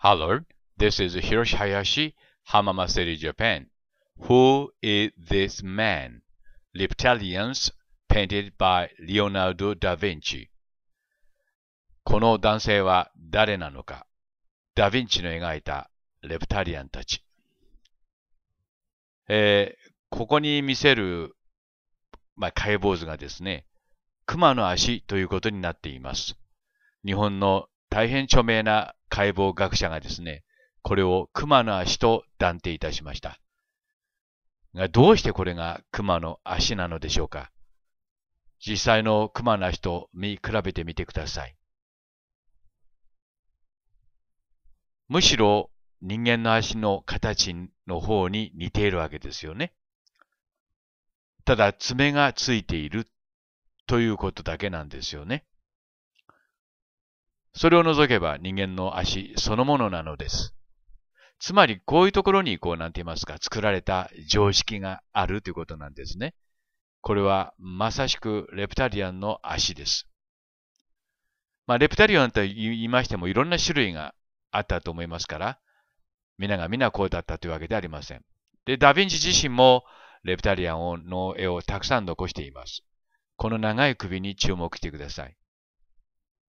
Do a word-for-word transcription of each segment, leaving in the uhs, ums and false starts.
Hello, this is Hiroshi Hayashi, Hamama City, Japan. Who is this man? Reptilians painted by Leonardo da Vinci. この男性は誰なのか。ダヴィンチの描いたレプタリアンたち。えー、ここに見せる、まあ、解剖図がですね、熊の足ということになっています。日本の大変著名な解剖学者がですね、これを熊の足と断定いたしました。がどうしてこれが熊の足なのでしょうか。実際の熊の足と見比べてみてください。むしろ人間の足の形の方に似ているわけですよね。ただ爪がついているということだけなんですよね。それを除けば人間の足そのものなのです。つまりこういうところにこうなんて言いますか、作られた常識があるということなんですね。これはまさしくレプタリアンの足です。まあレプタリアンと言いましてもいろんな種類があったと思いますから、皆が皆こうだったというわけではありません。で、ダヴィンチ自身もレプタリアンの絵をたくさん残しています。この長い首に注目してください。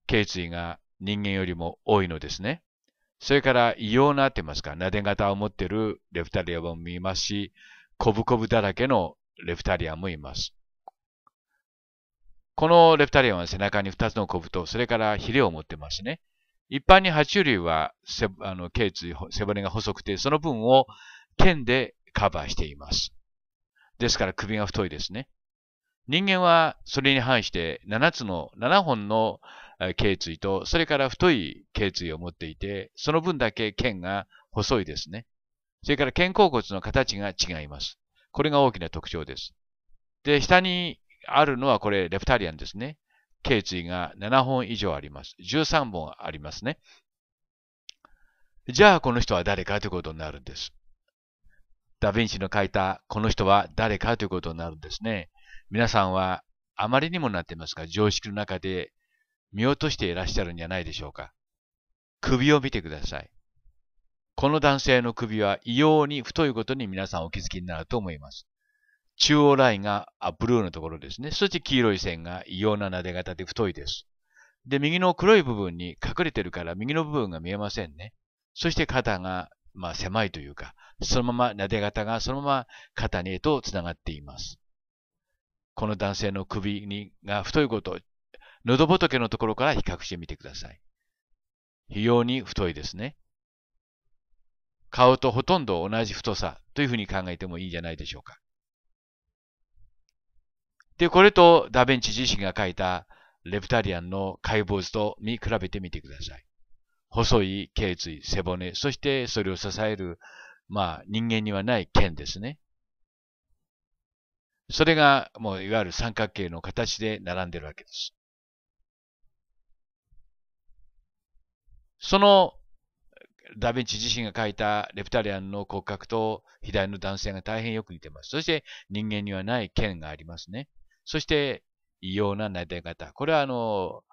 頸椎が人間よりも多いのですね。それから異様なってますか、なで型を持っているレプタリアンも見ますし、こぶこぶだらけのレプタリアンもいます。このレプタリアンは背中にふたつのこぶと、それからヒレを持ってますね。一般に爬虫類は背あの頸椎、背骨が細くて、その分を剣でカバーしています。ですから首が太いですね。人間はそれに反してななつの、ななほんの頸椎と、それから太い頸椎を持っていて、その分だけ剣が細いですね。それから肩甲骨の形が違います。これが大きな特徴です。で、下にあるのはこれレプタリアンですね。頸椎がななほん以上あります。じゅうさんぼんありますね。じゃあこの人は誰かということになるんです。ダヴィンチの書いたこの人は誰かということになるんですね。皆さんはあまりにもなっていますが、常識の中で見落としていらっしゃるんじゃないでしょうか。首を見てください。この男性の首は異様に太いことに皆さんお気づきになると思います。中央ラインがブルーのところですね。そして黄色い線が異様ななで型で太いです。で、右の黒い部分に隠れてるから右の部分が見えませんね。そして肩が、まあ、狭いというか、そのままなで型がそのまま肩にへとつながっています。この男性の首にが太いこと、喉仏のところから比較してみてください。非常に太いですね。顔とほとんど同じ太さというふうに考えてもいいんじゃないでしょうか。で、これとダヴィンチ自身が描いたレプタリアンの解剖図と見比べてみてください。細い頸椎、背骨、そしてそれを支える、まあ人間にはない剣ですね。それがもういわゆる三角形の形で並んでるわけです。そのダヴィンチ自身が描いたレプタリアンの骨格と左の男性が大変よく似てます。そして人間にはない剣がありますね。そして、異様ななで型。これはあの、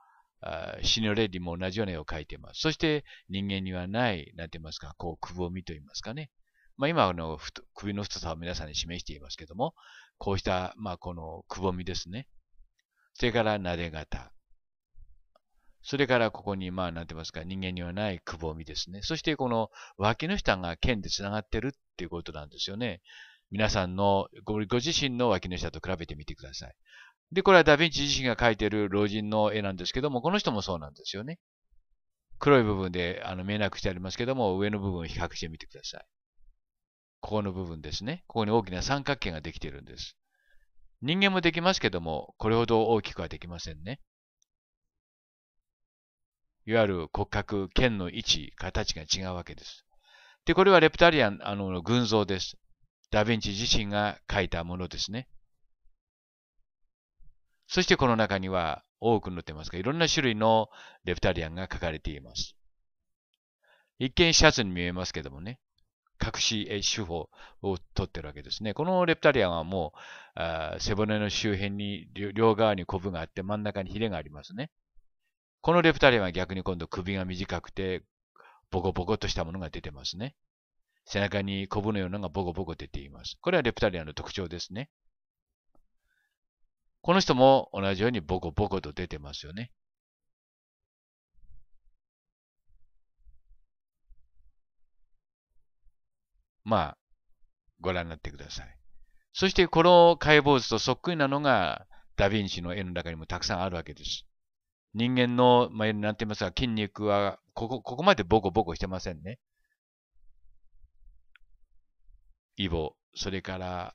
シニョレディも同じような絵を描いています。そして、人間にはない、なんて言いますか、こう、くぼみと言いますかね。まあ、今の首の太さを皆さんに示していますけども、こうした、まあ、このくぼみですね。それから、なで型。それから、ここに、まあ、なんて言いますか、人間にはないくぼみですね。そして、この脇の下が剣でつながってるっていうことなんですよね。皆さんのご、ご自身の脇の下と比べてみてください。で、これはダヴィンチ自身が描いている老人の絵なんですけども、この人もそうなんですよね。黒い部分であの見えなくしてありますけども、上の部分を比較してみてください。ここの部分ですね。ここに大きな三角形ができているんです。人間もできますけども、これほど大きくはできませんね。いわゆる骨格、剣の位置、形が違うわけです。で、これはレプタリアン、あの、群像です。ダヴィンチ自身が描いたものですね。そしてこの中には多く載ってますが、いろんな種類のレプタリアンが描かれています。一見シャツに見えますけどもね、隠し絵手法をとってるわけですね。このレプタリアンはもう、あ背骨の周辺に両側にコブがあって真ん中にヒレがありますね。このレプタリアンは逆に今度首が短くて、ボコボコとしたものが出てますね。背中にコブのようなのがボコボコ出ています。これはレプタリアンの特徴ですね。この人も同じようにボコボコと出てますよね。まあ、ご覧になってください。そしてこの解剖図とそっくりなのがダヴィンチの絵の中にもたくさんあるわけです。人間の、まあ、絵になっていますが、筋肉はここ、ここまでボコボコしてませんね。イボ、それから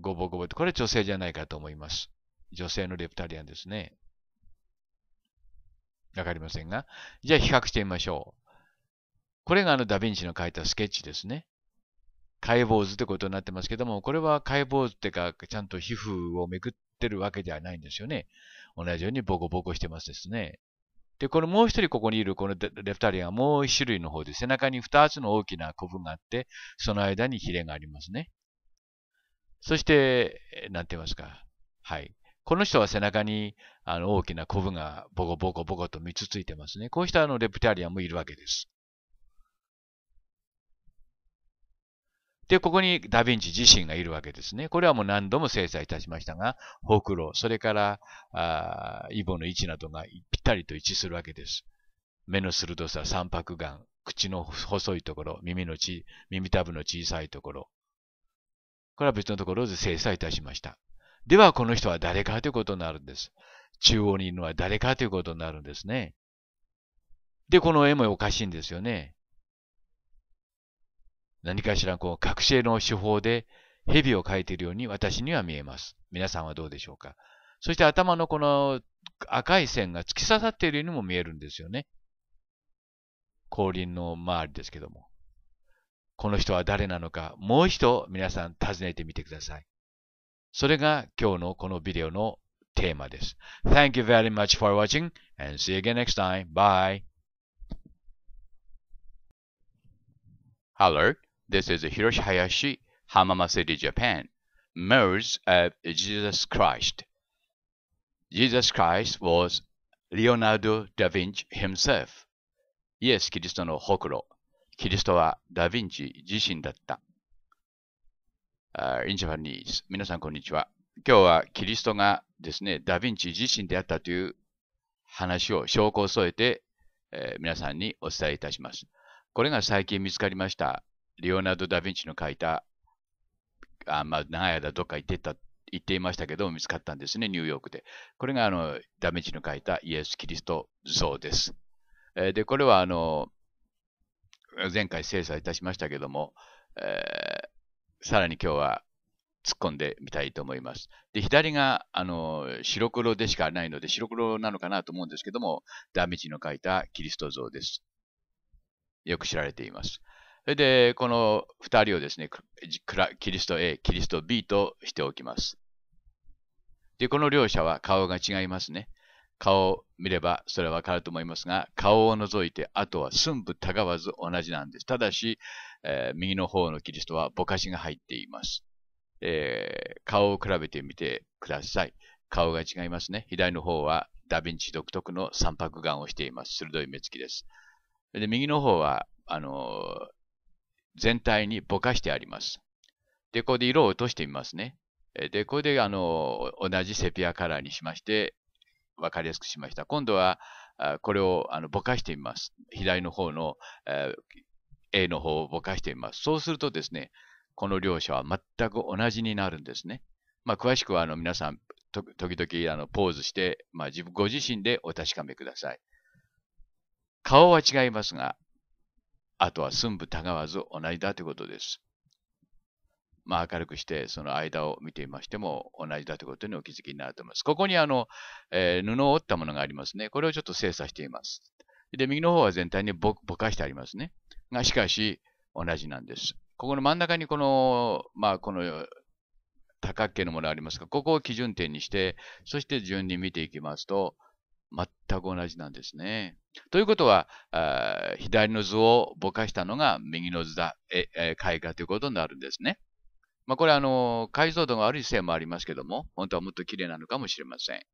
ゴボゴボと、これ女性じゃないかと思います。女性のレプタリアンですね。わかりませんが。じゃあ比較してみましょう。これがあのダヴィンチの描いたスケッチですね。解剖図ってことになってますけども、これは解剖図ってか、ちゃんと皮膚をめくってるわけではないんですよね。同じようにボコボコしてますですね。で、このもう一人ここにいるこのレプタリアンはもう一種類の方で、背中に二つの大きなコブがあって、その間にヒレがありますね。そして、なんて言いますか。はい。この人は背中にあの大きなコブがボコボコボコとみっつついてますね。こうしたあのレプタリアンもいるわけです。で、ここにダヴィンチ自身がいるわけですね。これはもう何度も精査いたしましたが、ほくろ、それからあイボの位置などがぴったりと一致するわけです。目の鋭さ、三白眼、口の細いところ、耳のち、耳たぶの小さいところ。これは別のところで精査いたしました。では、この人は誰かということになるんです。中央にいるのは誰かということになるんですね。で、この絵もおかしいんですよね。何かしらこう学習の手法で蛇を描いているように私には見えます。皆さんはどうでしょうか。そして頭のこの赤い線が突き刺さっているようにも見えるんですよね。後輪の周りですけども。この人は誰なのか、もう一度皆さん尋ねてみてください。それが今日のこのビデオのテーマです。Thank you very much for watching and see you again next time. Bye. Hello, this is Hiroshi Hayashi, Hamama City, Japan. Mirrors of Jesus Christ. Jesus Christ was Leonardo da Vinci himself. Yes, キリストのほくろ。キリストはダヴィンチ自身だった。Uh, in Japanese. 皆さんこんにちは。今日はキリストがですね、ダヴィンチ自身であったという話を証拠を添えて、えー、皆さんにお伝えいたします。これが最近見つかりました。リオナルド・ダヴィンチの書いた、あまあ、長い間どっか行ってた、行っていましたけど見つかったんですね、ニューヨークで。これがあのダヴィンチの書いたイエス・キリスト像です。えー、で、これはあの、前回精査いたしましたけども、えー、さらに今日は突っ込んでみたいと思います。で、左があの白黒でしかないので白黒なのかなと思うんですけども、ダヴィンチの描いたキリスト像です。よく知られています。それで、このふたりをですね、キリスト A、キリスト B としておきます。で、この両者は顔が違いますね。顔を見ればそれはわかると思いますが、顔を除いてあとは寸分たがわず同じなんです。ただし、えー、右の方のキリストはぼかしが入っています、えー。顔を比べてみてください。顔が違いますね。左の方はダヴィンチ独特の三白眼をしています。鋭い目つきです。で、右の方はあのー、全体にぼかしてあります。で、ここで色を落としてみますね。で、ここであのー、同じセピアカラーにしまして、わかりやすくしました。今度はこれをあのぼかしてみます。左の方の A の方をぼかしてみます。そうするとですね、この両者は全く同じになるんですね。まあ、詳しくはあの皆さん、と時々あのポーズして、まあ、自分ご自身でお確かめください。顔は違いますが、あとは寸分たがわず同じだということです。まあ、明るくして、その間を見ていましても同じだということにお気づきになると思います。ここにあの、えー、布を折ったものがありますね。これをちょっと精査しています。で、右の方は全体に ぼ, ぼかしてありますね。が、しかし、同じなんです。ここの真ん中にこの、まあ、この多角形のものがありますが、ここを基準点にして、そして順に見ていきますと、全く同じなんですね。ということは、あ左の図をぼかしたのが右の図だ、ええ絵画ということになるんですね。まあこれはあの解像度が悪いせいもありますけども、本当はもっと綺麗なのかもしれません。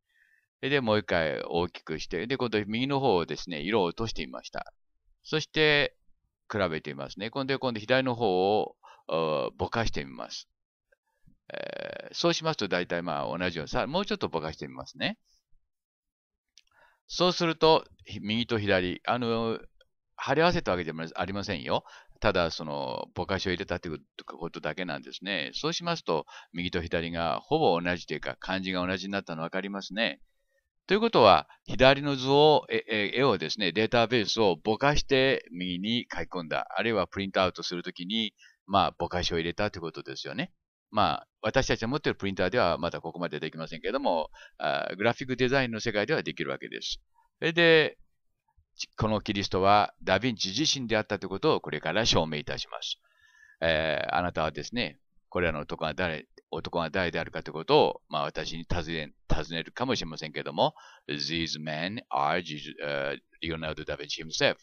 で、もう一回大きくして、で、今度右の方をですね、色を落としてみました。そして、比べてみますね。今度は今度左の方をぼかしてみます。えー、そうしますと大体まあ同じようにさ、もうちょっとぼかしてみますね。そうすると、右と左、あの、貼り合わせたわけでもありませんよ。ただ、その、ぼかしを入れたということだけなんですね。そうしますと、右と左がほぼ同じというか、漢字が同じになったの分かりますね。ということは、左の図を、絵をですね、データベースをぼかして右に書き込んだ。あるいはプリントアウトするときに、まあ、ぼかしを入れたということですよね。まあ、私たちが持っているプリンターではまだここまでできませんけれども、グラフィックデザインの世界ではできるわけです。それで、このキリストはダ・ヴィンチ自身であったということをこれから証明いたします。えー、あなたはですね、これらの男が誰、男が誰であるかということを、まあ、私に尋ね、尋ねるかもしれませんけれども、These men are Leonardo da Vinci himself。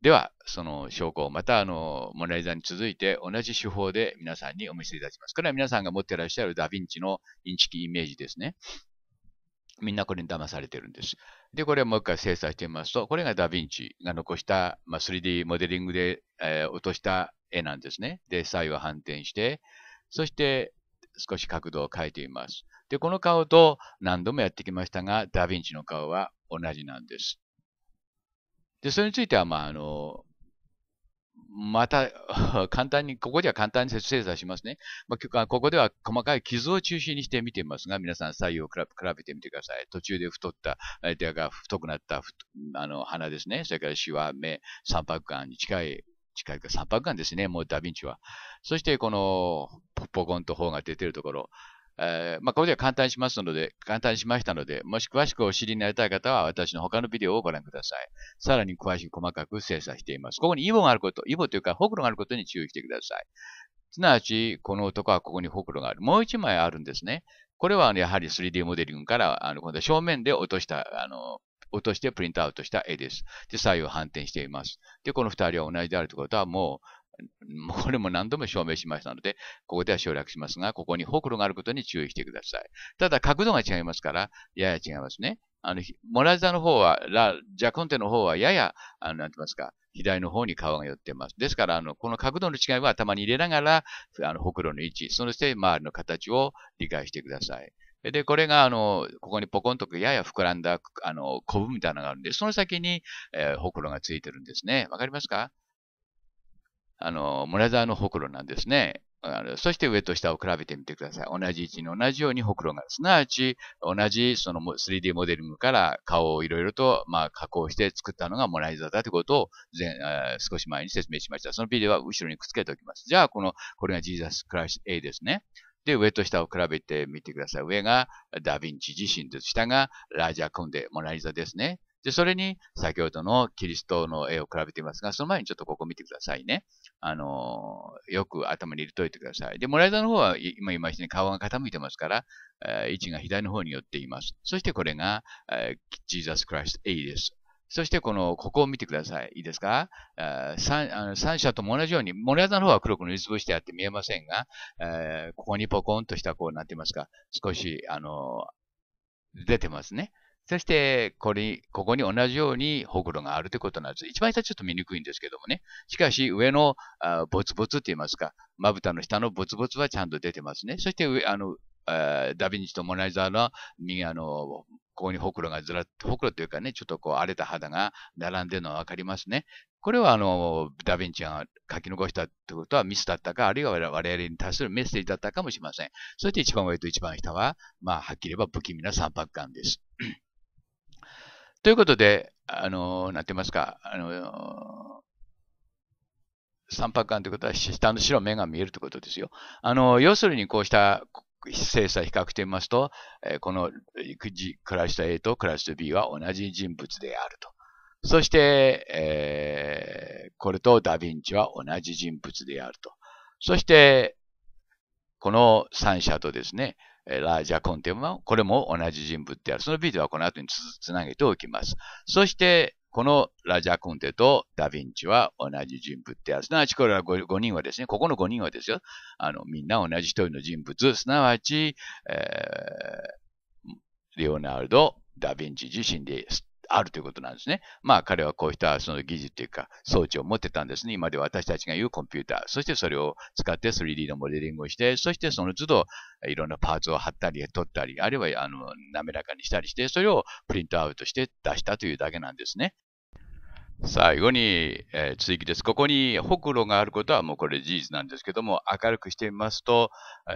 では、その証拠をまた、あの、モナリザに続いて同じ手法で皆さんにお見せいたします。これは皆さんが持っていらっしゃるダ・ヴィンチのインチキイメージですね。みんなこれに騙されてるんです。で、これをもう一回精査してみますと、これがダ・ヴィンチが残した、まあ、スリーディー モデリングで、えー、落とした絵なんですね。で、左右を反転して、そして少し角度を変えてみます。で、この顔と何度もやってきましたが、ダ・ヴィンチの顔は同じなんです。で、それについては、まあ、あの、また、簡単に、ここでは簡単に精査しますね。まあ、ここでは細かい傷を中心にして見てみますが、皆さん左右を比べてみてください。途中で太った、手が太くなったあの鼻ですね。それからシワ、目、三白眼に近い、近いか三白眼ですね。もうダ・ヴィンチは。そして、この、ポコンと頬が出てるところ。えー、まあ、ここでは簡単にしますので、簡単にしましたので、もし詳しくお知りになりたい方は、私の他のビデオをご覧ください。さらに詳しく細かく精査しています。ここにイボがあること、イボというか、ホクロがあることに注意してください。すなわち、この男はここにホクロがある。もう一枚あるんですね。これは、ね、やはり スリーディー モデリングから、あの、今度は正面で落とした、あの、落としてプリントアウトした絵です。で、左右反転しています。で、この二人は同じであるということは、もう、これも何度も証明しましたので、ここでは省略しますが、ここにホクロがあることに注意してください。ただ、角度が違いますから、やや違いますね。あの、モナリザの方は、ラ・ジャコンテの方は、やや、あの、なんて言いますか、左の方に顔が寄っています。ですから、あの、この角度の違いは頭に入れながら、あの、ホクロの位置、そして周りの形を理解してください。で、これが、あの、ここにポコンとやや膨らんだ、あの、コブみたいなのがあるんで、その先に、えー、ホクロがついてるんですね。わかりますか？あの、モナリザのホクロなんですね。あの、そして上と下を比べてみてください。同じ位置に同じようにホクロが、すなわち同じその スリーディー モデリングから顔をいろいろとまあ加工して作ったのがモナリザだということを前、えー、少し前に説明しました。そのビデオは後ろにくっつけておきます。じゃあ、この、これがジーザス・クライスト A ですね。で、上と下を比べてみてください。上がダ・ヴィンチ自身です。下がラ・ジャコンデ、モナリザですね。で、それに、先ほどのキリストの絵を比べていますが、その前にちょっとここ見てくださいね。あのー、よく頭に入れといてください。で、モナリザの方は、今言いましたね、顔が傾いてますから、えー、位置が左の方に寄っています。そしてこれが、えー、ジーザス・クライスト A です。そしてこの、ここを見てください。いいですか？えー、三、あの、三者とも同じように、モナリザの方は黒く塗りつぶしてあって見えませんが、えー、ここにポコンとしたこうなってますが、少し、あのー、出てますね。そして、これ、ここに同じようにホクロがあるということなんです。一番下はちょっと見にくいんですけどもね。しかし、上のあボツボツって言いますか、まぶたの下のボツボツはちゃんと出てますね。そして上、あの、あダ・ヴィンチとモナリザの右、あの、ここにホクロがずらっと、ホクロというかね、ちょっとこう荒れた肌が並んでるのはわかりますね。これは、あの、ダ・ヴィンチが書き残したということはミスだったか、あるいは我々に対するメッセージだったかもしれません。そして一番上と一番下は、まあ、はっきり言えば不気味な三白眼です。ということで、あの、なんて言いますか、あの、三白眼ということは、下の白目が見えるということですよ。あの、要するにこうした精査比較してみますと、このクライスト A とクライスト B は同じ人物であると。そして、えー、これとダ・ヴィンチは同じ人物であると。そして、この三者とですね、ラ・ジャコンテも、これも同じ人物である。そのビデオはこの後に つ, つなげておきます。そして、このラ・ジャコンテとダ・ヴィンチは同じ人物である。すなわち、これは 5, 5人はですね、ここのごにんはですよ、あの、みんな同じ一人の人物、すなわち、えー、レオナルド・ダ・ヴィンチ自身であるということなんですね。まあ彼はこうしたその技術というか装置を持ってたんですね。今では私たちが言うコンピューター、そしてそれを使って スリーディー のモデリングをして、そしてその都度いろんなパーツを貼ったり取ったり、あるいはあの滑らかにしたりして、それをプリントアウトして出したというだけなんですね。最後に、えー、追記です。ここにほくろがあることはもうこれ事実なんですけども、明るくしてみますと、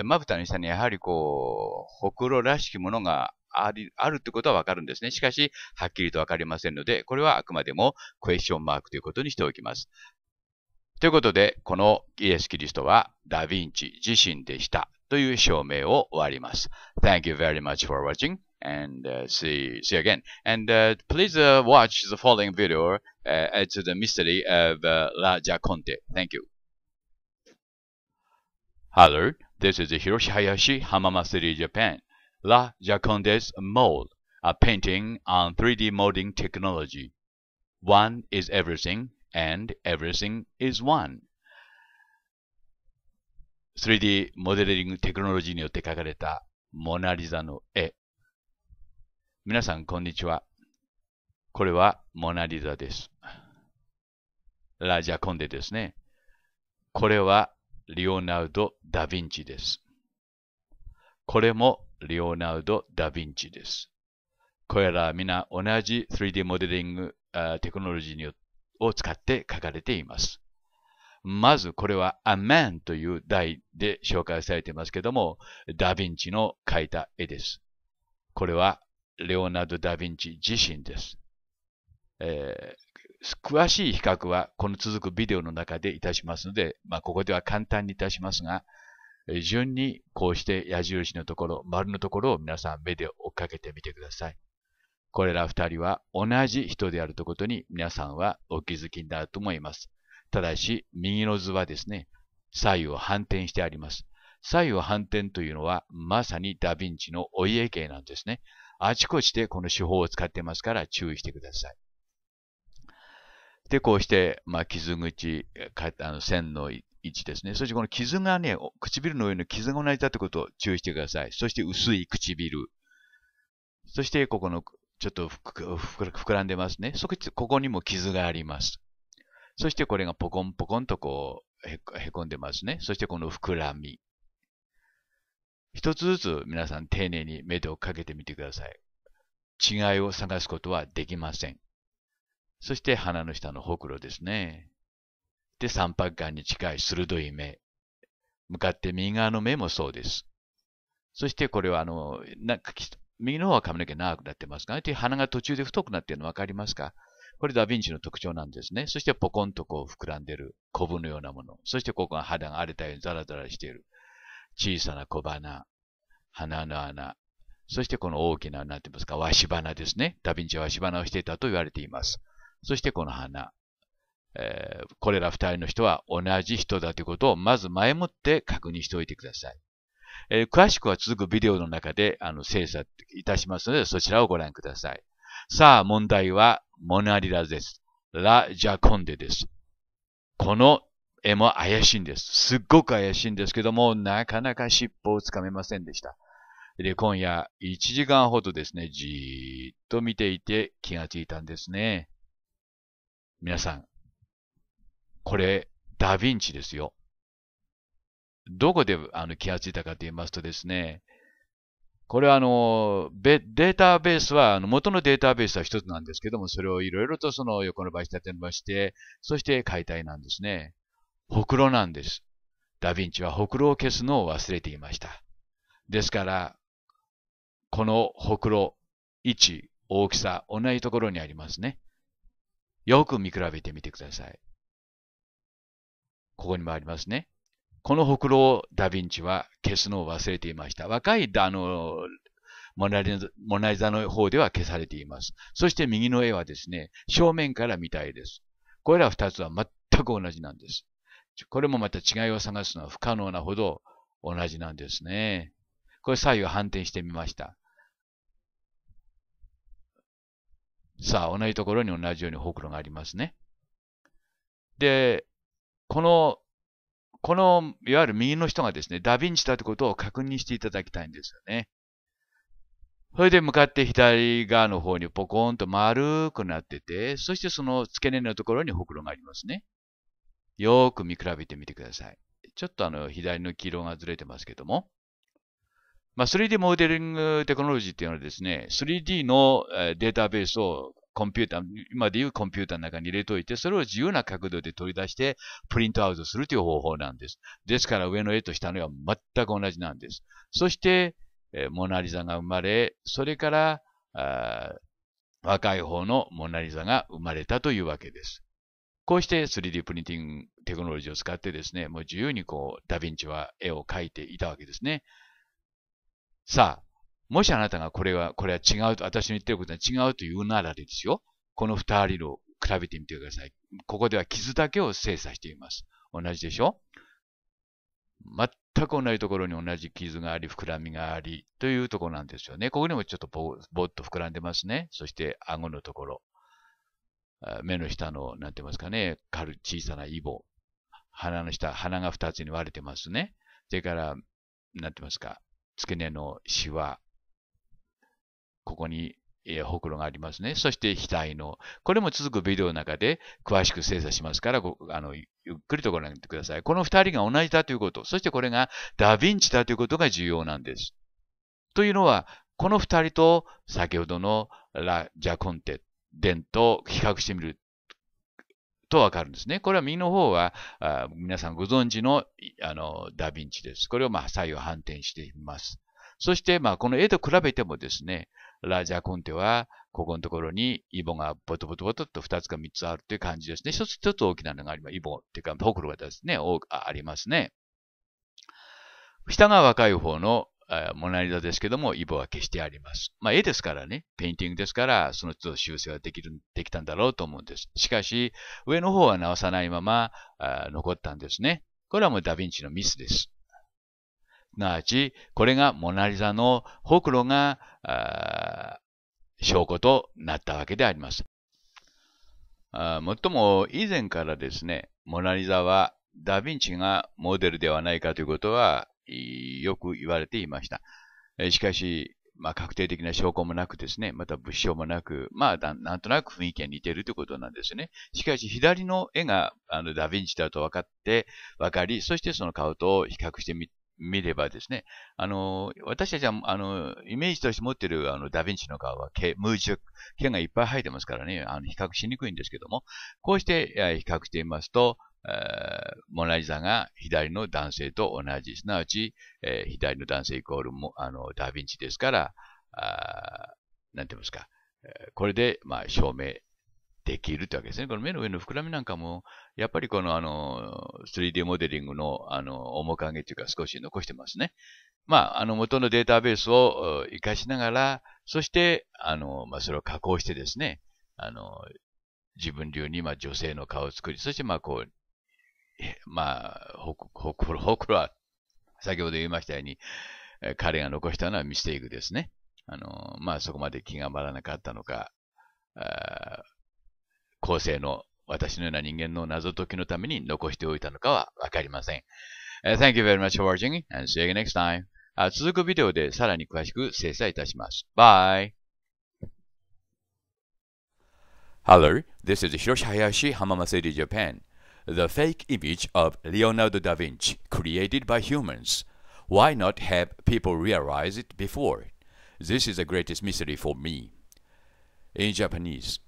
まぶたの下にやはりこう、ほくろらしきものがある、あるってことはわかるんですね。しかし、はっきりとわかりませんので、これはあくまでもクエスチョンマークということにしておきます。ということで、このイエス・キリストはダ・ヴィンチ自身でしたという証明を終わります。Thank you very much for watching.And uh, see see again. And uh, please uh, watch the following video. Uh, it's the mystery of uh, La Giaconte. Thank you. Hello, this is Hiroshi Hayashi, Hamama City, Japan. La Giaconte's Mold, a painting on three D molding technology. One is everything, and everything is one.スリーディー モデリングテクノロジーによって描かれたモナリザの絵。皆さん、こんにちは。これはモナリザです。ラ・ジャコンデですね。これはリオナルド・ダ・ヴィンチです。これもリオナルド・ダ・ヴィンチです。これらは皆同じ スリーディー モデリングテクノロジーを使って書かれています。まずこれは A Man という題で紹介されていますけども、ダ・ヴィンチの描いた絵です。これはレオナルド・ダ・ヴィンチ自身です、えー。詳しい比較はこの続くビデオの中でいたしますので、まあ、ここでは簡単にいたしますが、順にこうして矢印のところ、丸のところを皆さん目で追っかけてみてください。これら二人は同じ人であるということに皆さんはお気づきになると思います。ただし、右の図はですね、左右を反転してあります。左右反転というのはまさにダ・ヴィンチのお家芸なんですね。あちこちでこの手法を使ってますから注意してください。で、こうして、まあ、傷口、あの線の位置ですね。そしてこの傷がね、唇の上の傷が同じだということを注意してください。そして薄い唇。そしてここの、ちょっと膨らんでますね。そこ、ここにも傷があります。そしてこれがポコンポコンとこう、へこんでますね。そしてこの膨らみ。一つずつ皆さん丁寧に目をかけてみてください。違いを探すことはできません。そして鼻の下のほくろですね。で、三白眼に近い鋭い目。向かって右側の目もそうです。そしてこれはあの、なんか右の方は髪の毛長くなってますが、ね、鼻が途中で太くなっているの分かりますか？これダ・ヴィンチの特徴なんですね。そしてポコンとこう膨らんでいるコブのようなもの。そしてここが肌が荒れたようにザラザラしている。小さな小鼻、鼻の穴、そしてこの大きな、なんて言いますか、わし鼻ですね。ダ・ヴィンチはわし鼻をしていたと言われています。そしてこの鼻、えー、これら二人の人は同じ人だということをまず前もって確認しておいてください。えー、詳しくは続くビデオの中であの精査いたしますので、そちらをご覧ください。さあ、問題はモナリザです。ラ・ジャコンデです。この絵も怪しいんです。すっごく怪しいんですけども、なかなか尻尾をつかめませんでした。で、今夜いちじかんほどですね、じーっと見ていて気がついたんですね。皆さん、これ、ダ・ヴィンチですよ。どこであの気がついたかと言いますとですね、これはあの、データベースは、あの元のデータベースは一つなんですけども、それをいろいろとその横伸ばし縦伸ばして、そして解体なんですね。ほくろなんです。ダ・ヴィンチはほくろを消すのを忘れていました。ですから、このほくろ、位置、大きさ、同じところにありますね。よく見比べてみてください。ここにもありますね。このほくろをダ・ヴィンチは消すのを忘れていました。若いあのモナリザ、モナリザの方では消されています。そして右の絵はですね、正面から見た絵です。これら二つは全く同じなんです。これもまた違いを探すのは不可能なほど同じなんですね。これ左右反転してみました。さあ、同じところに同じようにほくろがありますね。で、この、この、いわゆる右の人がですね、ダ・ヴィンチだということを確認していただきたいんですよね。それで向かって左側の方にポコーンと丸くなってて、そしてその付け根のところにほくろがありますね。よーく見比べてみてください。ちょっとあの左の黄色がずれてますけども。まあ、スリーディー モデリングテクノロジーっていうのはですね、スリーディー のデータベースをコンピューター、今でいうコンピューターの中に入れといて、それを自由な角度で取り出してプリントアウトするという方法なんです。ですから上の絵と下の絵は全く同じなんです。そして、モナリザが生まれ、それから、あ若い方のモナリザが生まれたというわけです。こうして スリーディー プリンティングテクノロジーを使ってですね、もう自由にこう、ダヴィンチは絵を描いていたわけですね。さあ、もしあなたがこれは、これは違うと、私の言ってることは違うと言うならですよ。この二人を比べてみてください。ここでは傷だけを精査しています。同じでしょ？全く同じところに同じ傷があり、膨らみがあり、というところなんですよね。ここにもちょっとぼぼっと膨らんでますね。そして、顎のところ。目の下の、なんて言いますかね、軽小さなイボ。鼻の下、鼻が二つに割れてますね。それから、なんて言いますか、付け根のシワ。ここに、えー、ほくろがありますね。そして、額の。これも続くビデオの中で詳しく精査しますから、ごあのゆっくりとご覧ください。この二人が同じだということ。そしてこれがダヴィンチだということが重要なんです。というのは、この二人と先ほどのラ・ジャコンテ伝と比較してみるとわかるんですね。これは右の方はあ皆さんご存知のあのダヴィンチです。これをまあ左右反転してみます。そして、まあ、この絵と比べてもですね、ラ・ジャコンテは、ここのところにイボがボトボトボトっとふたつかみっつあるという感じですね。一つ一つ大きなのがあります。イボっていうか、ほくろがですね、多くありますね。下が若い方のモナリザですけども、イボは消してあります。まあ、絵ですからね、ペインティングですから、その都度修正はできる、できたんだろうと思うんです。しかし、上の方は直さないまま、残ったんですね。これはもうダヴィンチのミスです。すなわち、これがモナリザのほくろが証拠となったわけであります。あもっとも以前からですね、モナリザはダヴィンチがモデルではないかということはよく言われていました。しかし、まあ、確定的な証拠もなくですね、また物証もなく、まあ、なんとなく雰囲気が似ているということなんですね。しかし、左の絵があのダヴィンチだと分かって、分かり、そしてその顔と比較してみて、見ればですね、あの、私たちは、あの、イメージとして持っている、あの、ダヴィンチの顔は毛、ムージュ、毛がいっぱい生えてますからね、あの、比較しにくいんですけども、こうして比較してみますと、えー、モナリザが左の男性と同じ、すなわち、えー、左の男性イコールも、あの、ダヴィンチですから、あなんて言いますか、これで、まあ、証明できるというわけですね。この目の上の膨らみなんかも、やっぱりこのあの、スリーディー モデリングのあの、面影というか少し残してますね。まあ、あの、元のデータベースを活かしながら、そして、あの、まあ、それを加工してですね、あの、自分流に、まあ、女性の顔を作り、そして、まあ、こう、まあ、ほく、ほくろ、ほくろは、先ほど言いましたように、彼が残したのはミステイクですね。あの、まあ、そこまで気が回らなかったのか、後世の私のような人間の謎解きのために残しておいたのかはわかりません。Uh, Thank you very much for watching and see you next time. あ、続くビデオでさらに詳しく精査いたします。Bye! Hello, this is Hiroshi Hayashi, Hamama City, Japan. The fake image of Leonardo da Vinci created by humans. Why not have people realize it before? This is the greatest mystery for me. In Japanese.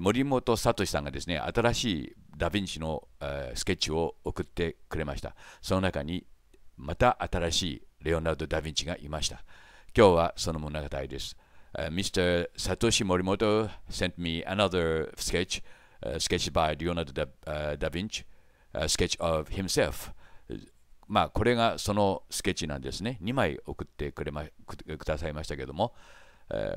森本聡さんがですね、新しいダヴィンチのスケッチを送ってくれました。その中にまた新しいレオナルド・ダヴィンチがいました。今日はその物語です。ミスター Satoshi Morimoto sent me another sketch, sketched by Leonardo da Vinci, a sketch of himself. まあこれがそのスケッチなんですね。にまい送ってくれま、くださいましたけども。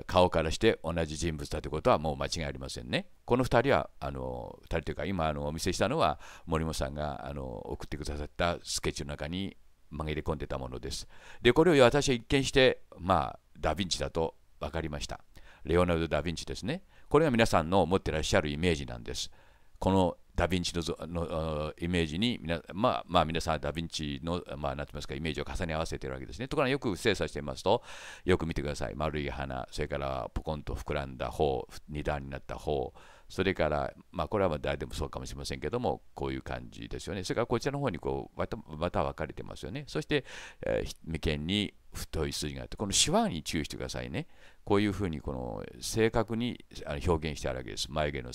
顔からして同じ人物だということはもう間違いありませんね。このふたりは、あのふたりというか今あのお見せしたのは森本さんがあの送ってくださったスケッチの中に紛れ込んでたものです。で、これを私は一見して、まあ、ダヴィンチだと分かりました。レオナルド・ダヴィンチですね。これが皆さんの持ってらっしゃるイメージなんです。このダヴィンチ の, のイメージに、まあまあ、皆さんダヴィンチの、まあ、なんて言いますか、イメージを重ね合わせているわけですね。ところがよく精査してみますと、よく見てください。丸い花、それからポコンと膨らんだ方、二段になった方、それから、まあ、これは誰でもそうかもしれませんけども、こういう感じですよね。それからこちらの方にこうまた、また分かれてますよね。そして、えー、眉間に太い筋があって、このシワに注意してくださいね。こういうふうにこの正確に表現してあるわけです。眉毛の、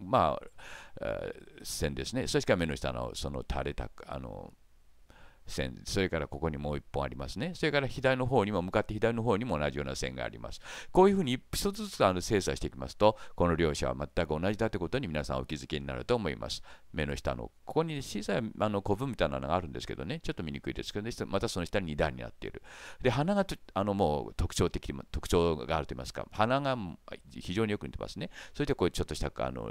まあ、線ですね。そして目の下のその垂れたあの線、それからここにもう一本ありますね。それから左の方にも、向かって左の方にも同じような線があります。こういうふうに一つずつあの精査していきますと、この両者は全く同じだということに皆さんお気づきになると思います。目の下のここに小さいあの小分みたいなのがあるんですけどね、ちょっと見にくいですけど、ね、またその下に二段になっている。で、鼻があのもう特徴的、特徴があると言いますか、鼻が非常によく似てますね。それでこうちょっとしたあの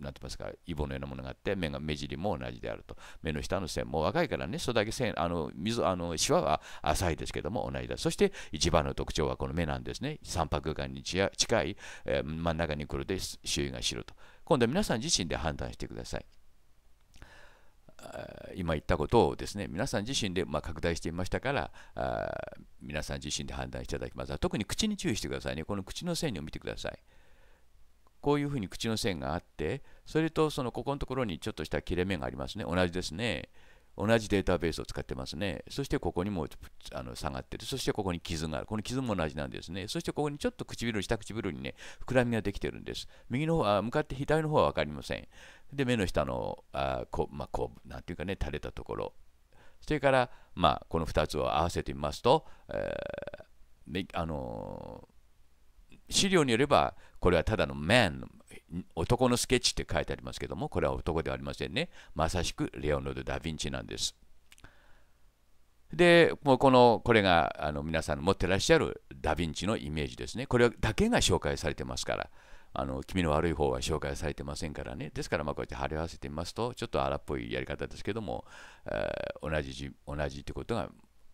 なんて言いますか、イボのようなものがあって、目が目尻も同じであると。目の下の線も若いからね、それだけ線、あの、溝、あの、シワは浅いですけども同じだ。そして一番の特徴はこの目なんですね。三白眼に近い、えー、真ん中に黒で周囲が白と。今度は皆さん自身で判断してください。今言ったことをですね、皆さん自身で、まあ、拡大してみましたから、あ皆さん自身で判断していただきます。特に口に注意してくださいね。この口の線を見てください。こういうふうに口の線があって、それとそのここのところにちょっとした切れ目がありますね。同じですね。同じデータベースを使ってますね。そしてここにもあの下がってる。そしてここに傷がある。この傷も同じなんですね。そしてここにちょっと唇、下唇にね、膨らみができてるんです。右の方は向かって左の方は分かりません。で、目の下の、あこう、まあ、こう、なんていうかね、垂れたところ。それから、まあ、このふたつを合わせてみますと、えー、あのー、資料によれば、これはただの man、男のスケッチって書いてありますけども、これは男ではありませんね。まさしくレオナルド・ダ・ヴィンチなんです。で、もうこの、これがあの皆さん持ってらっしゃるダ・ヴィンチのイメージですね。これだけが紹介されてますから。あの気味の悪い方は紹介されてませんからね。ですから、まあこうやって貼り合わせてみますと、ちょっと荒っぽいやり方ですけども、えー、同じ、同じってことが、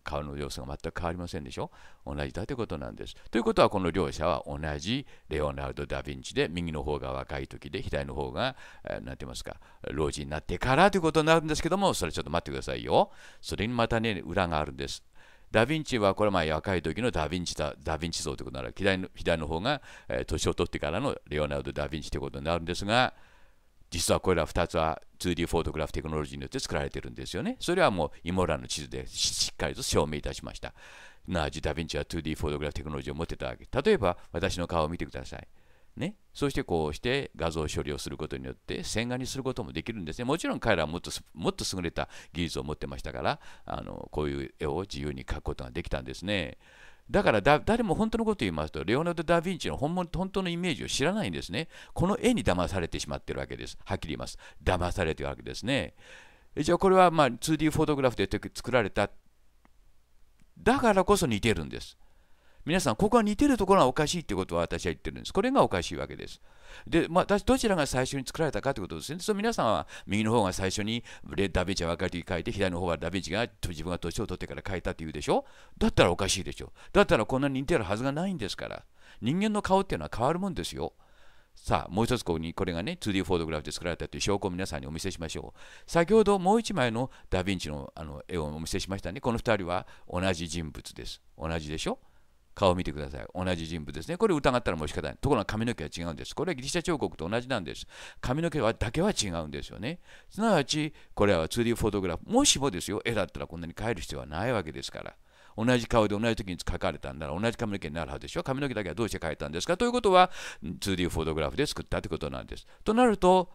顔の様子が全く変わりませんでしょ。同じだということなんです。ということは、この両者は同じレオナルド・ダ・ヴィンチで、右の方が若い時で、左の方が、えー、なんて言いますか、老人になってからということになるんですけども、それちょっと待ってくださいよ。それにまたね、裏があるんです。ダ・ヴィンチはこれはまあ若い時のダ・ヴィンチだ、ダ・ヴィンチ像ということになる。左の、左の方が、えー、年を取ってからのレオナルド・ダ・ヴィンチということになるんですが、実はこれらふたつは ツーディー フォトグラフテクノロジーによって作られているんですよね。それはもうイモラの地図でしっかりと証明いたしました。なあ、ダ・ヴィンチは ツーディー フォトグラフテクノロジーを持ってたわけ。例えば私の顔を見てください。ね、そしてこうして画像処理をすることによって線画にすることもできるんですね。もちろん彼らはもっと、もっと優れた技術を持ってましたから、あのこういう絵を自由に描くことができたんですね。だからだ誰も本当のことを言いますと、レオナルド・ダ・ヴィンチの本物、本当のイメージを知らないんですね。この絵に騙されてしまっているわけです。はっきり言います。騙されているわけですね。じゃあこれはまあ ツーディー フォトグラフで作られた。だからこそ似てるんです。皆さん、ここは似てるところがおかしいということは私は言ってるんです。これがおかしいわけです。で、まあ、どちらが最初に作られたかということですね。その皆さんは右の方が最初にダ・ヴィンチが若い時に書いて、左の方はダ・ヴィンチが自分が年を取ってから書いたって言うでしょ。だったらおかしいでしょ。だったらこんなに似てるはずがないんですから。人間の顔っていうのは変わるもんですよ。さあ、もう一つここにこれがね、ツーディー フォトグラフで作られたという証拠を皆さんにお見せしましょう。先ほどもう一枚のダ・ヴィンチ の, あの絵をお見せしましたね。このふたりは同じ人物です。同じでしょ。顔を見てください。同じ人物ですね。これ疑ったらもう仕方ない。ところが髪の毛は違うんです。これはギリシャ彫刻と同じなんです。髪の毛はだけは違うんですよね。すなわち、これは ツーディー フォトグラフ。もしもですよ、絵だったらこんなに変える必要はないわけですから。同じ顔で同じ時に描かれたんなら同じ髪の毛になるはずでしょ。髪の毛だけはどうして描いたんですかということは、ツーディー フォトグラフで作ったということなんです。となると、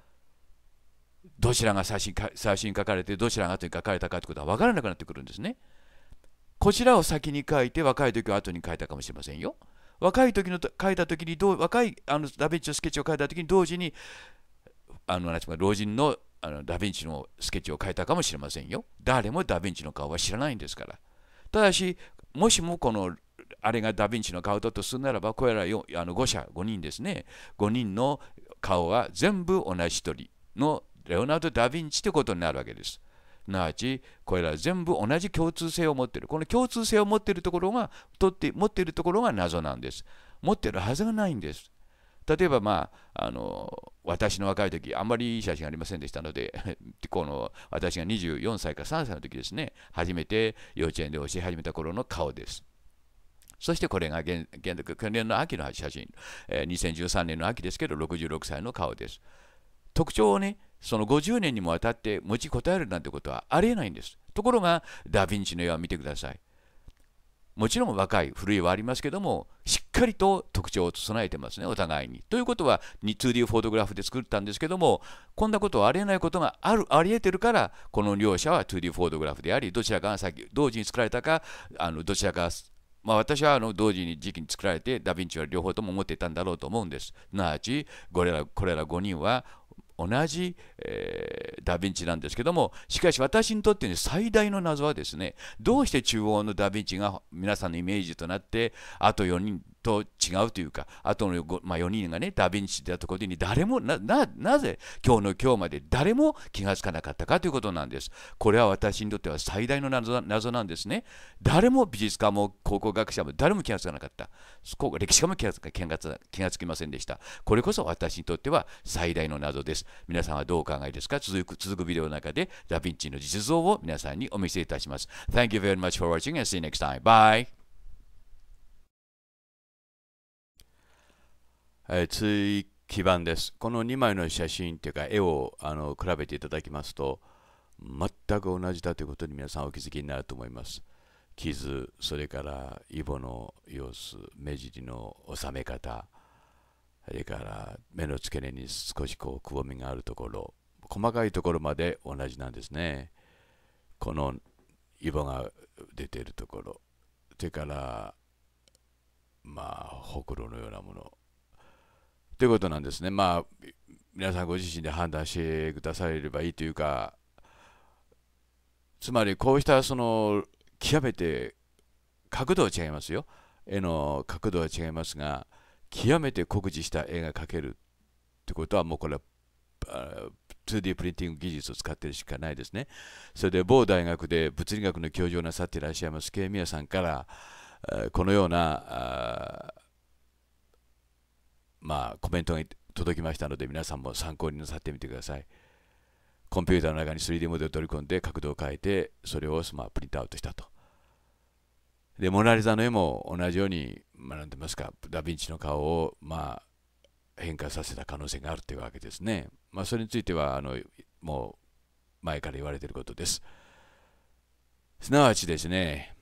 どちらが最初に描かれて、どちらが後に描かれたかということは分からなくなってくるんですね。こちらを先に書いて、若い時は後に書いたかもしれませんよ。若い時の書いた時にどう、若いあのダ・ヴィンチのスケッチを書いた時に同時に、あの老人の、あのダ・ヴィンチのスケッチを書いたかもしれませんよ。誰もダ・ヴィンチの顔は知らないんですから。ただし、もしもこのあれがダ・ヴィンチの顔だとするならば、これらよんあのご者、ごにんですね。ごにんの顔は全部同じ一人のレオナルド・ダ・ヴィンチということになるわけです。すなわち、これら全部同じ共通性を持っている。この共通性を持っているところが、取って持っているところが謎なんです。持っているはずがないんです。例えば、まあ、あの私の若い時あんまりいい写真ありませんでしたのでこの私がにじゅうよんさいかさんさいの時ですね、初めて幼稚園で教え始めた頃の顔です。そしてこれが現現去年の秋の写真、えー、にせんじゅうさんねんの秋ですけど、ろくじゅうろくさいの顔です。特徴をね、そのごじゅうねんにもわたって持ちこたえるなんてことはありえないんです。ところが、ダ・ヴィンチの絵を見てください。もちろん若い、古いはありますけども、しっかりと特徴を備えてますね、お互いに。ということは、ツーディー フォトグラフで作ったんですけども、こんなことはありえないことがある、ありえてるから、この両者は ツーディー フォトグラフであり、どちらかが先同時に作られたか、あのどちらかまあ私はあの同時に時期に作られて、ダ・ヴィンチは両方とも持っていたんだろうと思うんです。すなわち、これらごにんは同じ、えー、ダ・ヴィンチなんですけども、しかし私にとって、ね、最大の謎はですね、どうして中央のダ・ヴィンチが皆さんのイメージとなって、あとよにんと違うというか、あとの、まあ、よにんがね、ダ・ヴィンチだところに誰もな、な、なぜ今日の今日まで誰も気がつかなかったかということなんです。これは私にとっては最大の謎、謎なんですね。誰も美術家も考古学者も誰も気がつかなかった。歴史家も気がつか、気がつ、気がつきませんでした。これこそ私にとっては最大の謎です。皆さんはどうお考えですか？続く、続くビデオの中でダ・ヴィンチの実像を皆さんにお見せいたします。Thank you very much for watching and see you next time. Bye!追記版です。このにまいの写真というか絵をあの比べていただきますと、全く同じだということに皆さんお気づきになると思います。傷、それからイボの様子、目尻の収め方、それから目の付け根に少しこうくぼみがあるところ、細かいところまで同じなんですね。このイボが出ているところ、それからまあほくろのようなもの。ということなんですね。まあ皆さんご自身で判断してくだされればいいというか、つまりこうしたその極めて角度は違いますよ、絵の角度は違いますが、極めて酷似した絵が描けるってことはもうこれは ツーディー プリンティング技術を使っているしかないですね。それで某大学で物理学の教授をなさっていらっしゃいますケイミヤさんからこのようなまあコメントが届きましたので、皆さんも参考になさってみてください。コンピューターの中に スリーディー モデルを取り込んで角度を変えて、それをまあプリントアウトしたと。で、モナリザの絵も同じように、まあ、なんて言いますか、ダ・ヴィンチの顔をまあ変化させた可能性があるというわけですね。まあ、それについてはあのもう前から言われていることです。すなわちですね、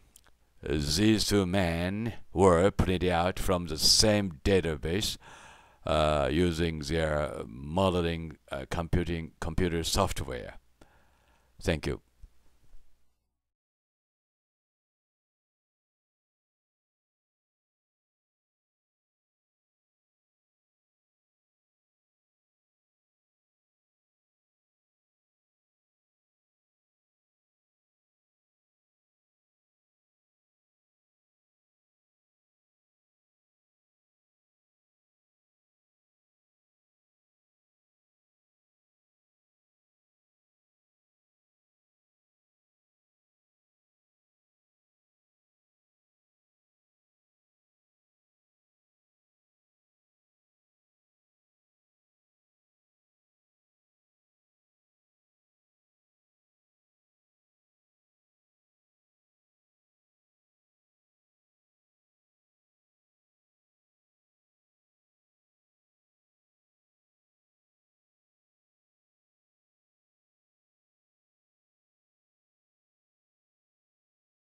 These two men were printed out from the same database.Uh, using their modeling uh, computing computer software. Thank you.